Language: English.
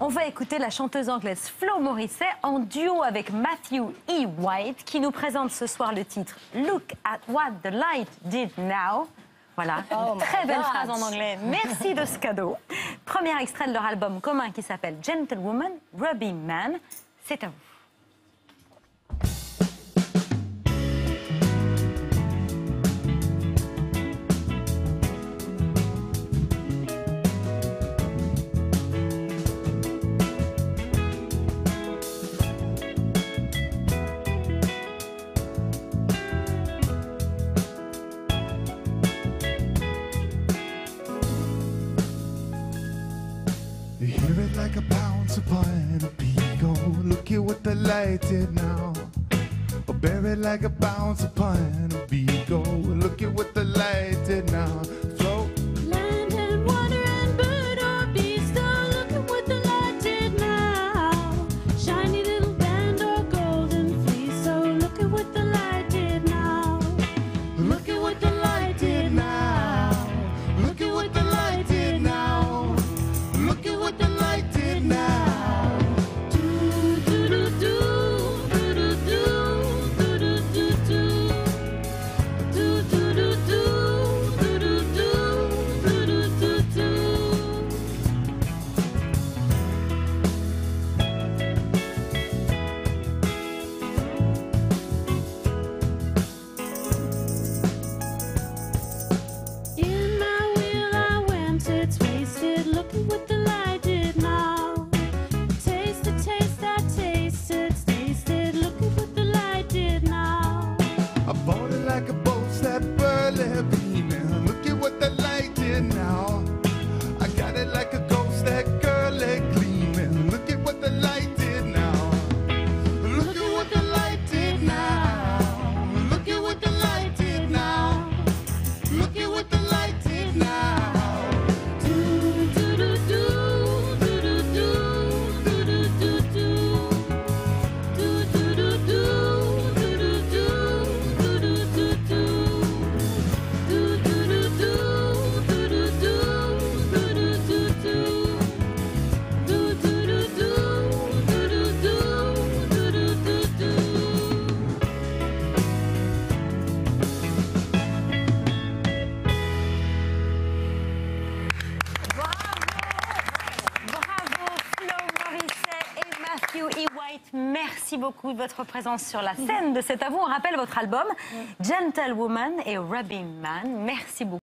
on va écouter la chanteuse anglaise Flo Morrissey en duo avec Matthew E. White qui nous présente ce soir le titre « Look at what the light did now ». Voilà, oh très belle phrase en anglais. Merci de ce cadeau. Premier extrait de leur album commun qui s'appelle « Gentlewoman, rubbing man ». C'est à vous. You hear it like a bounce upon a peak. Oh, look at what the light did now. Oh, bear it like a bounce upon a peak. Oh, look at what the light did now. Float, land and water and bird or beast. Oh, look at what the light did now. Shiny little band or golden fleece. Oh, look at what the light did now. Look at what the light did now. Look at what the light did now. Look at what the light did now. Do do do do do do do do do do do do do do do do do do. In my wheel I went, it's wasted. Look at what the light did now. Taste the taste I tasted, tasted. Look at what the light did now. I bought it like a boat that burly beam. And look at what the light did now. I got it like a ghost that girly gleam. And look at what the light did now. Look at what the light did now. Look at what the light did now. Look at what the light did now. Do do do do do do do do do do do do do do do do do do do do Bravo Flo Morrissey et Matthew E. White, merci beaucoup de votre présence sur la scène de C'est à vous. On rappelle votre album Gentlewoman et Rubbing Man. Merci beaucoup.